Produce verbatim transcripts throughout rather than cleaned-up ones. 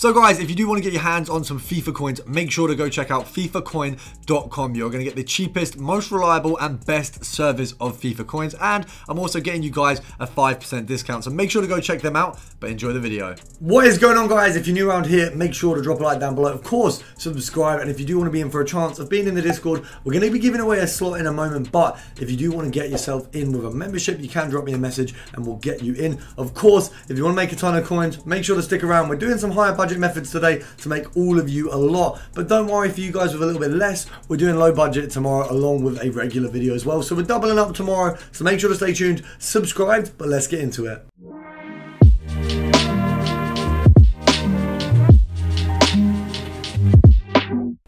So guys, if you do want to get your hands on some FIFA coins, make sure to go check out fifa coin dot com. You're going to get the cheapest, most reliable and best service of FIFA coins. And I'm also getting you guys a five percent discount. So make sure to go check them out, but enjoy the video. What is going on guys? If you're new around here, make sure to drop a like down below. Of course, subscribe. And if you do want to be in for a chance of being in the Discord, we're going to be giving away a slot in a moment. But if you do want to get yourself in with a membership, you can drop me a message and we'll get you in. Of course, if you want to make a ton of coins, make sure to stick around. We're doing some higher budget methods today to make all of you a lot, but don't worry, for you guys with a little bit less, we're doing low budget tomorrow along with a regular video as well. So we're doubling up tomorrow, so make sure to stay tuned, subscribed, but let's get into it.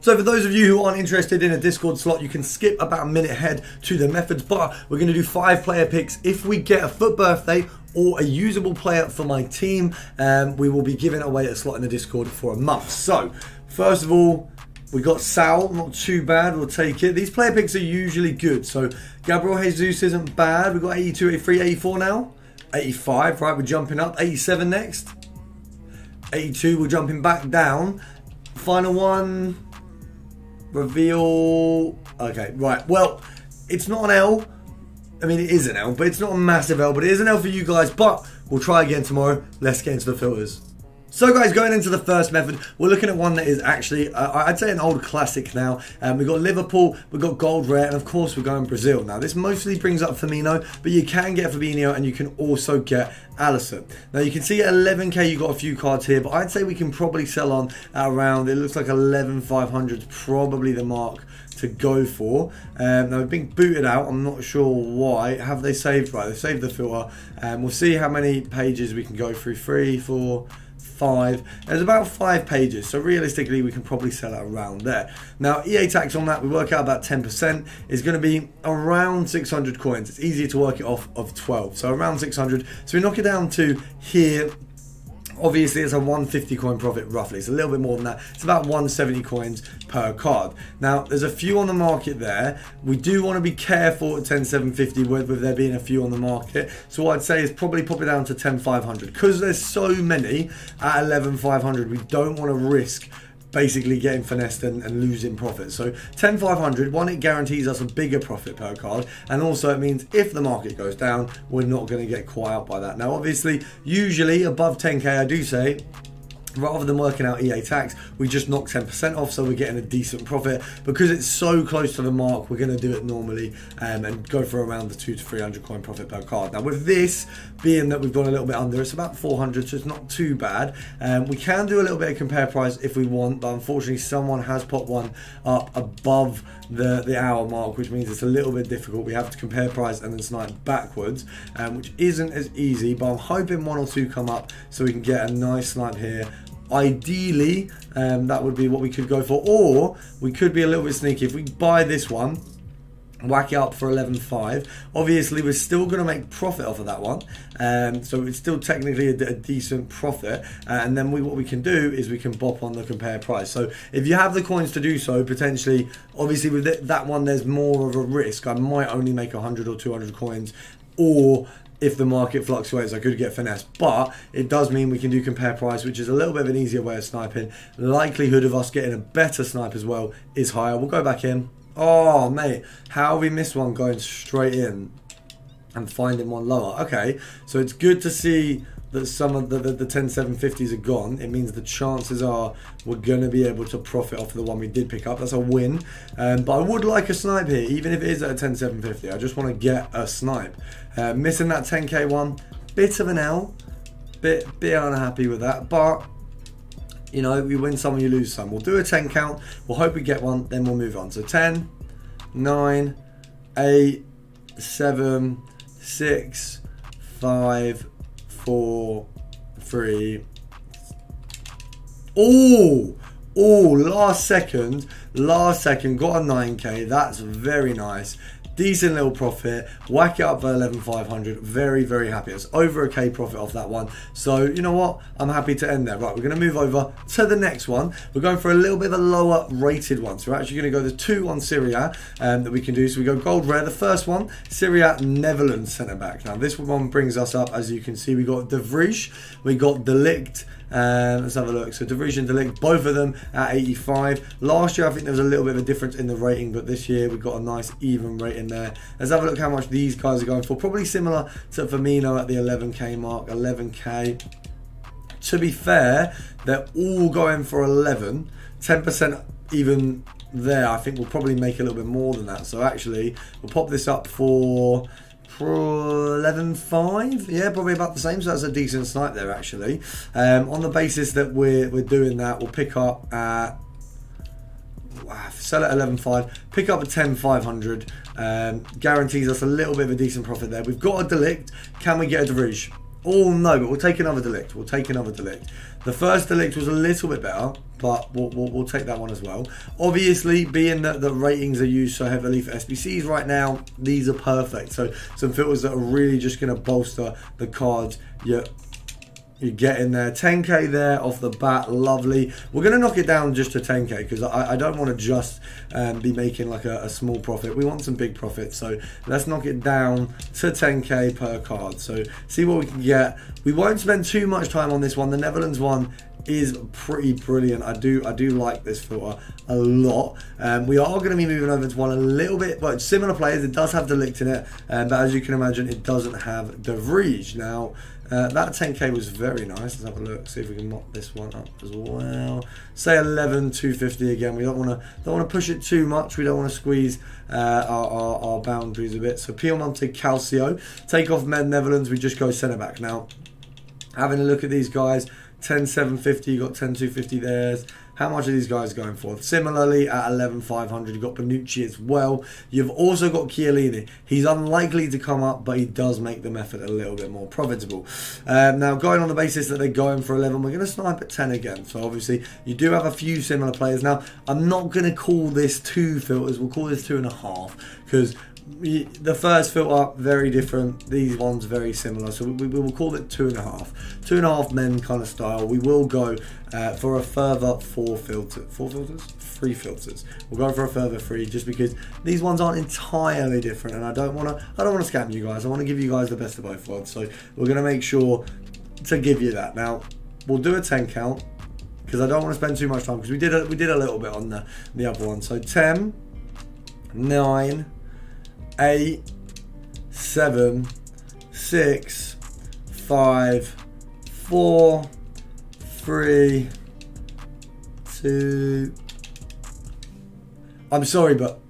So for those of you who aren't interested in a Discord slot, you can skip about a minute ahead to the methods, but we're going to do five player picks. If we get a foot birthday or a usable player for my team, um, we will be giving away a slot in the Discord for a month. So first of all, we got Sal, not too bad, we'll take it. These player picks are usually good, so Gabriel Jesus isn't bad. We've got eighty-two, eighty-three, eighty-four now, eighty-five, right, we're jumping up, eighty-seven next, eighty-two, we're jumping back down. Final one, reveal, okay, right, well, it's not an L, I mean, it is an L, but it's not a massive L, but it is an L for you guys, but we'll try again tomorrow. Let's get into the filters. So guys, going into the first method, we're looking at one that is actually, uh, I'd say an old classic now. Um, we've got Liverpool, we've got Gold Rare, and of course we're going Brazil. Now this mostly brings up Firmino, but you can get Fabinho and you can also get Alisson. Now you can see at eleven K you got a few cards here, but I'd say we can probably sell on at around, it looks like eleven five hundred is probably the mark to go for. Um, now we've been booted out, I'm not sure why. Have they saved? Right, they saved the filter. Um, we'll see how many pages we can go through, three, four, five. There's about five pages, so realistically we can probably sell it around there. Now E A tax on that, we work out about ten percent, is going to be around six hundred coins. It's easier to work it off of twelve, so around six hundred. So we knock it down to here. Obviously it's a one hundred fifty coin profit roughly, it's a little bit more than that, it's about one hundred seventy coins per card. Now there's a few on the market there, we do want to be careful at ten seven fifty with, with there being a few on the market, so what I'd say is probably pop it down to ten five hundred, because there's so many at eleven five hundred, we don't want to risk basically getting finessed and, and losing profit. So ten five hundred, one, it guarantees us a bigger profit per card, and also it means if the market goes down, we're not going to get caught out by that. Now obviously, usually above ten K, I do say, rather than working out E A tax, we just knock ten percent off, so we're getting a decent profit. Because it's so close to the mark, we're going to do it normally um, and go for around the two to three hundred coin profit per card. Now with this being that we've gone a little bit under, it's about four hundred, so it's not too bad. Um, we can do a little bit of compare price if we want, but unfortunately someone has popped one up above the, the hour mark, which means it's a little bit difficult. We have to compare price and then snipe backwards, um, which isn't as easy, but I'm hoping one or two come up so we can get a nice snipe here. Ideally, um, that would be what we could go for, or we could be a little bit sneaky. If we buy this one, whack it up for eleven five, obviously we're still going to make profit off of that one, um, so it's still technically a, a decent profit, uh, and then we, what we can do is we can bop on the compare price. So if you have the coins to do so, potentially, obviously with th that one there's more of a risk, I might only make one hundred or two hundred coins, or if the market fluctuates, I could get finesse, but it does mean we can do compare price, which is a little bit of an easier way of sniping. Likelihood of us getting a better snipe as well is higher. We'll go back in. Oh, mate, how we missed one going straight in and finding one lower. Okay, so it's good to see that some of the, the, the ten seven fifties are gone. It means the chances are we're gonna be able to profit off the one we did pick up. That's a win, um, but I would like a snipe here, even if it is at a ten seven fifty. I just wanna get a snipe. Uh, missing that ten K one, bit of an L, bit, bit unhappy with that, but you know, we win some, you lose some. We'll do a ten count, we'll hope we get one, then we'll move on. So ten, nine, eight, seven, six, five, four, three. Oh, oh, last second, last second, got a nine K. That's very nice. Decent little profit, whack it up for eleven five hundred, very, very happy. It's over a K profit off that one. So you know what? I'm happy to end there. Right, we're gonna move over to the next one. We're going for a little bit of a lower rated one. So we're actually gonna go the two on Syria um, that we can do. So we go Gold Rare, the first one, Syria, Netherlands centre back. Now this one brings us up, as you can see, we got De Vrij, we got De Ligt, Uh, let's have a look. So De Vrij and De Ligt, both of them at eighty-five. Last year I think there was a little bit of a difference in the rating, but this year we've got a nice even rating there. Let's have a look how much these guys are going for. Probably similar to Firmino at the eleven K mark, eleven K. To be fair, they're all going for eleven. ten percent even there, I think we'll probably make a little bit more than that. So actually, we'll pop this up for eleven point five. Yeah, probably about the same. So that's a decent snipe there, actually. Um, on the basis that we're, we're doing that, we'll pick up at... sell at eleven point five, pick up a ten five hundred, um, guarantees us a little bit of a decent profit there. We've got a De Ligt. Can we get a De Vrij? Oh no, but we'll take another De Ligt. We'll take another De Ligt. The first De Ligt was a little bit better, but we'll, we'll, we'll take that one as well. Obviously, being that the ratings are used so heavily for S B Cs right now, these are perfect. So some filters that are really just going to bolster the cards you're, you're getting there. ten K there off the bat, lovely. We're going to knock it down just to ten K because I, I don't want to just um, be making like a, a small profit. We want some big profits, so let's knock it down to ten K per card. So see what we can get. We won't spend too much time on this one. The Netherlands one is pretty brilliant. I do I do like this filter a lot. Um, we are going to be moving over to one a little bit, but similar players. It does have De Ligt in it, uh, but as you can imagine, it doesn't have De Vrij. Now, uh, that ten K was very nice. Let's have a look, see if we can mop this one up as well. Say eleven two fifty again. We don't want to don't want to push it too much. We don't want to squeeze uh, our, our, our boundaries a bit. So Piemonte Calcio, take off Med Netherlands. We just go centre back now. Having a look at these guys. ten seven fifty, you got ten two fifty there. How much are these guys going for? Similarly, at eleven five hundred, you've got Banucci as well. You've also got Chiellini. He's unlikely to come up, but he does make the method a little bit more profitable. Um, now, going on the basis that they're going for eleven, we're going to snipe at ten again. So, obviously, you do have a few similar players. Now, I'm not going to call this two filters. We'll call this two and a half because... the first filter, very different. These ones, very similar. So we, we will call it two and a half. Two and a half men kind of style. We will go uh, for a further four filters. Four filters? Three filters. We'll go for a further three just because these ones aren't entirely different. And I don't want to I don't want to scam you guys. I want to give you guys the best of both worlds. So we're going to make sure to give you that. Now, we'll do a ten count because I don't want to spend too much time because we did a, we did a little bit on the, the other one. So ten, nine... eight, seven, six, five, four, three, two. I'm sorry, but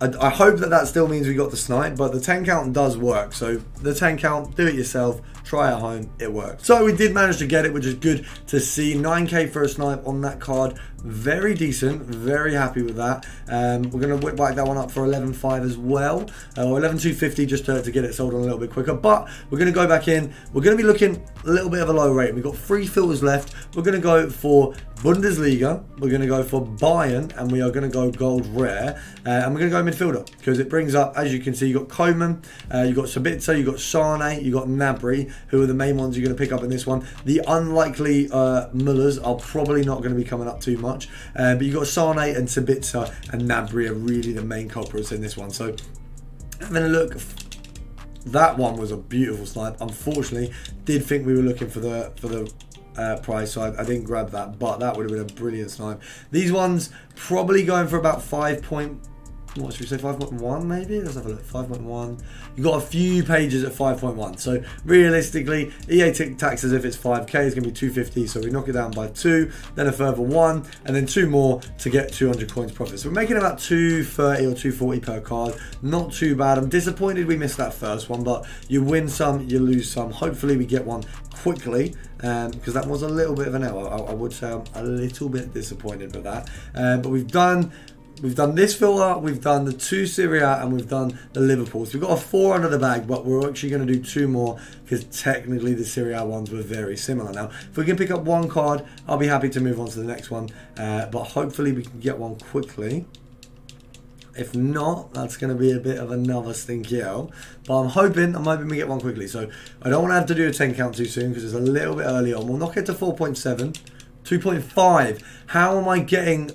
I, I hope that that still means we got the snipe, but the ten count does work. So the ten count, do it yourself. Try at home, it works. So we did manage to get it, which is good to see. nine K for a snipe on that card. Very decent, very happy with that. Um, we're going to whip back that one up for eleven five as well, uh, or eleven two fifty just to, to get it sold on a little bit quicker. But we're going to go back in. We're going to be looking a little bit of a low rate. We've got three filters left. We're going to go for Bundesliga. We're going to go for Bayern, and we are going to go gold rare. Uh, and we're going to go midfielder because it brings up, as you can see, you've got Koeman, uh, you've got Sabitzer, you've got Sane, you've got Gnabry, who are the main ones you're going to pick up in this one. The unlikely uh, Müllers are probably not going to be coming up too much. Much. Uh, but you've got Sane and Sabitzer and Gnabry are really the main culprits in this one. So having a look, that one was a beautiful snipe. Unfortunately, did think we were looking for the for the Uh, price, so I, I didn't grab that, but that would have been a brilliant snipe. These ones probably going for about five point, what should we say, five point one maybe? Let's have a look, five point one. You've got a few pages at five point one, so realistically, E A taxes if it's five K, it's going to be two fifty, so we knock it down by two, then a further one, and then two more to get two hundred coins profit. So we're making about two thirty or two forty per card, not too bad. I'm disappointed we missed that first one, but you win some, you lose some. Hopefully we get one quickly, because um, that was a little bit of an error. I, I would say I'm a little bit disappointed with that, uh, but we've done We've done this filter, we've done the two Serie A, and we've done the Liverpool. So we've got a four under the bag, but we're actually going to do two more because technically the Serie A ones were very similar. Now, if we can pick up one card, I'll be happy to move on to the next one. Uh, but hopefully we can get one quickly. If not, that's going to be a bit of another stinky L. But I'm hoping, I'm hoping we get one quickly. So I don't want to have to do a ten count too soon because it's a little bit early on. We'll knock it to four point seven, two point five. How am I getting...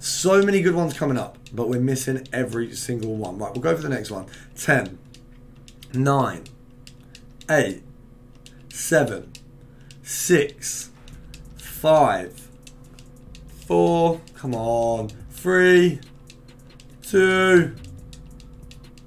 so many good ones coming up, but we're missing every single one. Right, we'll go for the next one. ten, nine, eight, seven, six, five, four, come on, three, two.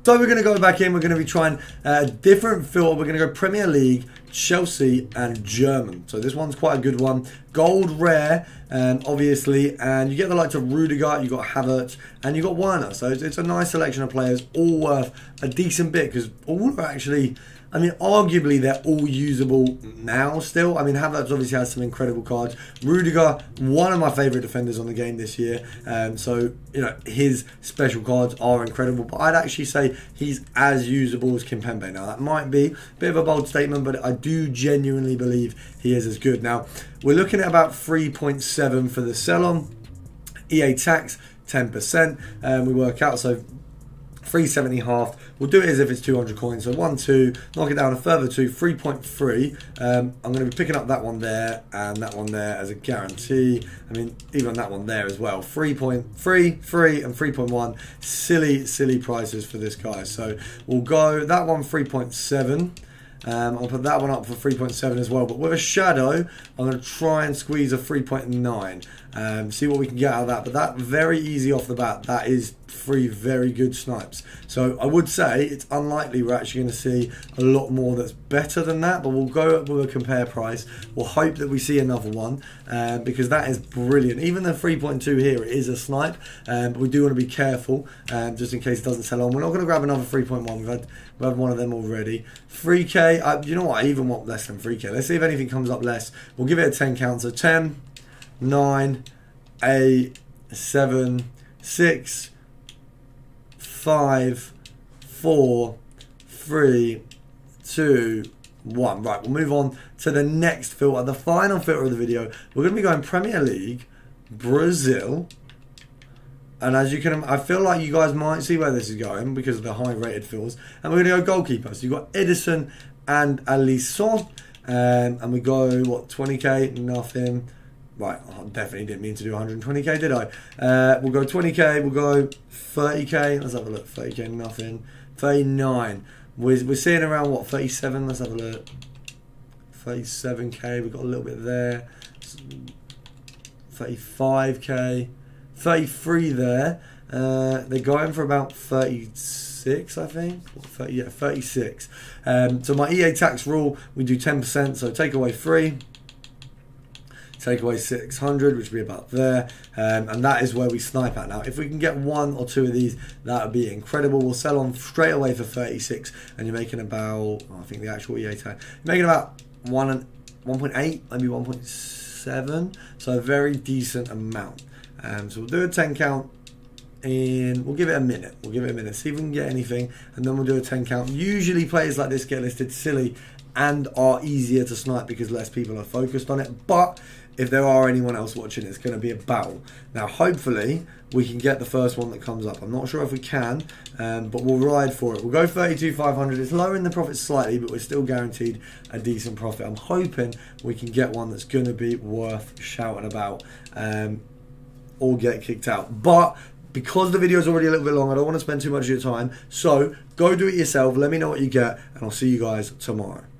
So we're going to go back in. We're going to be trying a different filter. We're going to go Premier League, Chelsea, and German. So this one's quite a good one. Gold rare, um, obviously, and you get the likes of Rüdiger, you got Havertz, and you got Werner. So it's, it's a nice selection of players, all worth a decent bit because all are actually, I mean, arguably they're all usable now still. I mean, Havertz obviously has some incredible cards. Rüdiger, one of my favourite defenders on the game this year. Um, so, you know, his special cards are incredible. But I'd actually say he's as usable as Kimpembe. Now, that might be a bit of a bold statement, but I do genuinely believe he is as good. Now, we're looking at about three point seven for the sell-on. E A tax, ten percent. Um, we work out, so three seventy half. We'll do it as if it's two hundred coins. So one, two, knock it down a further two, three point three. Um, I'm going to be picking up that one there and that one there as a guarantee. I mean, even that one there as well. three point three, three, and three point one. Silly, silly prices for this guy. So we'll go that one, three point seven. Um, I'll put that one up for three point seven as well. But with a shadow, I'm going to try and squeeze a three point nine. Um, see what we can get out of that. But that very easy off the bat. That is three very good snipes. So I would say it's unlikely we're actually going to see a lot more that's better than that. But we'll go up with a compare price. We'll hope that we see another one uh, because that is brilliant. Even the three point two here, it is a snipe. Um, but we do want to be careful um, just in case it doesn't sell on. We're not going to grab another three point one. We've had, we've had one of them already. three K. I, you know what? I even want less than three K. Let's see if anything comes up less. We'll give it a ten count. So ten. Nine, eight, seven, six, five, four, three, two, one. Right, we'll move on to the next filter, the final filter of the video. We're going to be going Premier League, Brazil. And as you can, I feel like you guys might see where this is going because of the high rated fills. And we're going to go goalkeepers. So you've got Ederson and Alisson. Um, and we go, what, twenty K? Nothing. Right, I definitely didn't mean to do one hundred twenty K, did I? Uh, we'll go twenty K, we'll go thirty K. Let's have a look, thirty K, nothing. thirty-nine. We're, we're seeing around, what, thirty-seven? Let's have a look. thirty-seven K, we've got a little bit there. thirty-five K. thirty-three there. Uh, they're going for about thirty-six, I think. What, thirty, yeah, thirty-six. Um, so my E A tax rule, we do ten percent, so take away three. Take away six hundred, which would be about there. Um, and that is where we snipe at now. If we can get one or two of these, that would be incredible. We'll sell on straight away for thirty-six. And you're making about, oh, I think the actual E A tag, you're making about one, one point eight, maybe one point seven. So a very decent amount. Um, so we'll do a ten count. And we'll give it a minute. We'll give it a minute. See if we can get anything. And then we'll do a ten count. Usually players like this get listed silly and are easier to snipe because less people are focused on it. But if there are anyone else watching, it's going to be a battle. Now, hopefully, we can get the first one that comes up. I'm not sure if we can, um, but we'll ride for it. We'll go thirty-two thousand five hundred. It's lowering the profit slightly, but we're still guaranteed a decent profit. I'm hoping we can get one that's going to be worth shouting about um, or get kicked out. But because the video is already a little bit long, I don't want to spend too much of your time. So go do it yourself. Let me know what you get, and I'll see you guys tomorrow.